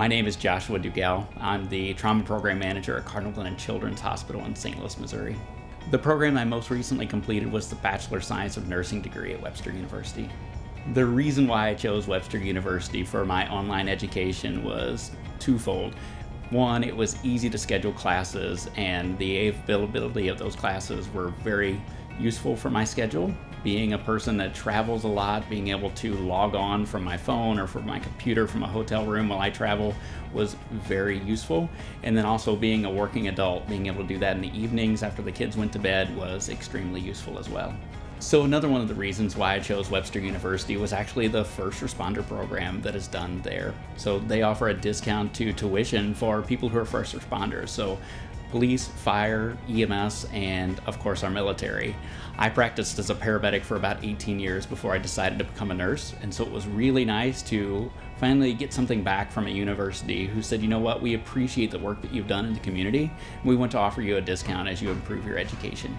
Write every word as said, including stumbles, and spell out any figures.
My name is Joshua Dugal. I'm the Trauma Program Manager at Cardinal Glennon Children's Hospital in Saint Louis, Missouri. The program I most recently completed was the Bachelor of Science of Nursing degree at Webster University. The reason why I chose Webster University for my online education was twofold. One, it was easy to schedule classes, and the availability of those classes were very useful for my schedule. Being a person that travels a lot, being able to log on from my phone or from my computer from a hotel room while I travel was very useful. And then also being a working adult, being able to do that in the evenings after the kids went to bed was extremely useful as well. So another one of the reasons why I chose Webster University was actually the first responder program that is done there. So they offer a discount to tuition for people who are first responders. So police, fire, E M S, and of course our military. I practiced as a paramedic for about eighteen years before I decided to become a nurse. And so it was really nice to finally get something back from a university who said, you know what, we appreciate the work that you've done in the community. We want to offer you a discount as you improve your education.